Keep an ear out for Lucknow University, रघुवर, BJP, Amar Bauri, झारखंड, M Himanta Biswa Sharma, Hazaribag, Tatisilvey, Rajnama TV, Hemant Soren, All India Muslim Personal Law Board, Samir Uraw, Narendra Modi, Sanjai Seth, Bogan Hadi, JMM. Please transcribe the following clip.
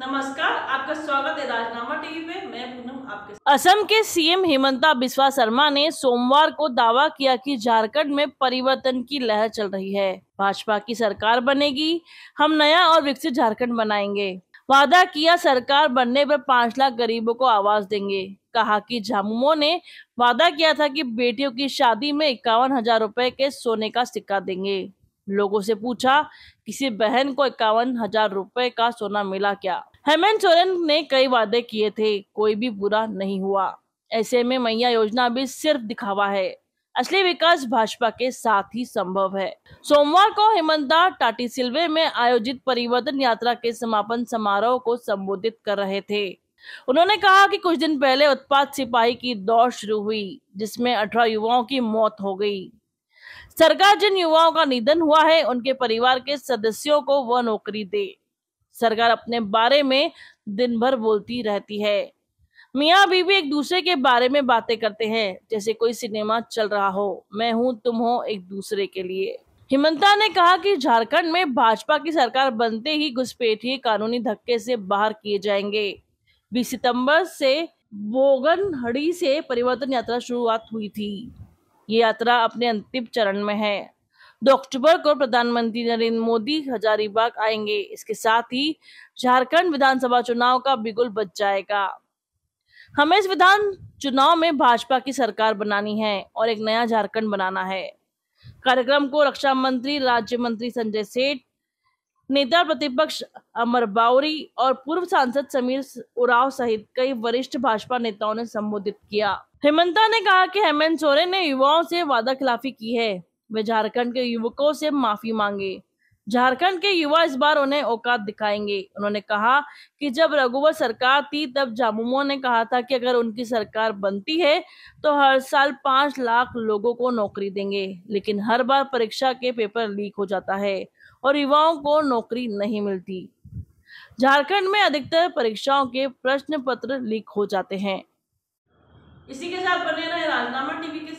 नमस्कार, आपका स्वागत है राजनामा टीवी पे। मैं पूनम आपके साथ। असम के सीएम हिमंता बिस्वा शर्मा ने सोमवार को दावा किया कि झारखंड में परिवर्तन की लहर चल रही है। भाजपा की सरकार बनेगी, हम नया और विकसित झारखंड बनाएंगे। वादा किया सरकार बनने पर 5 लाख गरीबों को आवाज देंगे। कहा कि झामुमो ने वादा किया था कि बेटियों की शादी में 51,000 रुपए के सोने का सिक्का देंगे। लोगों से पूछा, किसी बहन को 51,000 रुपए का सोना मिला क्या? हेमंत सोरेन ने कई वादे किए थे, कोई भी पूरा नहीं हुआ। ऐसे में मैया योजना भी सिर्फ दिखावा है, असली विकास भाजपा के साथ ही संभव है। सोमवार को हिमंता टाटीसिल्वे में आयोजित परिवर्तन यात्रा के समापन समारोह को संबोधित कर रहे थे। उन्होंने कहा कि कुछ दिन पहले उत्पात सिपाही की दौड़ शुरू हुई, जिसमें 18 युवाओं की मौत हो गयी। सरकार जिन युवाओं का निधन हुआ है, उनके परिवार के सदस्यों को वह नौकरी दे। सरकार अपने बारे में दिन भर बोलती रहती है। मियां बीवी एक दूसरे के बारे में बातें करते हैं, जैसे कोई सिनेमा चल रहा हो। मैं हूं, तुम हो, एक दूसरे के लिए। हिमंता ने कहा कि झारखंड में भाजपा की सरकार बनते ही घुसपैठिए कानूनी धक्के से बाहर किए जाएंगे। 20 सितम्बर से बोगन हड़ी से परिवर्तन यात्रा शुरुआत हुई थी। ये यात्रा अपने अंतिम चरण में है। 2 अक्टूबर को प्रधानमंत्री नरेंद्र मोदी हजारीबाग आएंगे। इसके साथ ही झारखंड विधानसभा चुनाव का बिगुल बच जाएगा। हमें इस विधान चुनाव में भाजपा की सरकार बनानी है और एक नया झारखंड बनाना है। कार्यक्रम को रक्षा मंत्री, राज्य मंत्री संजय सेठ, नेता प्रतिपक्ष अमर बाउरी और पूर्व सांसद समीर उराव सहित कई वरिष्ठ भाजपा नेताओं ने संबोधित किया। हिमंता ने कहा कि हेमंत सोरेन ने युवाओं से वादा खिलाफी की है। वे झारखंड के युवकों से माफी मांगे। झारखंड के युवा इस बार उन्हें औकात दिखाएंगे। उन्होंने कहा कि जब रघुवर सरकार थी, तब झामुमो ने कहा था कि अगर उनकी सरकार बनती है तो हर साल 5 लाख लोगों को नौकरी देंगे, लेकिन हर बार परीक्षा के पेपर लीक हो जाता है और युवाओं को नौकरी नहीं मिलती। झारखंड में अधिकतर परीक्षाओं के प्रश्न पत्र लीक हो जाते हैं। इसी के साथ बने रहे राजनामा टीवी के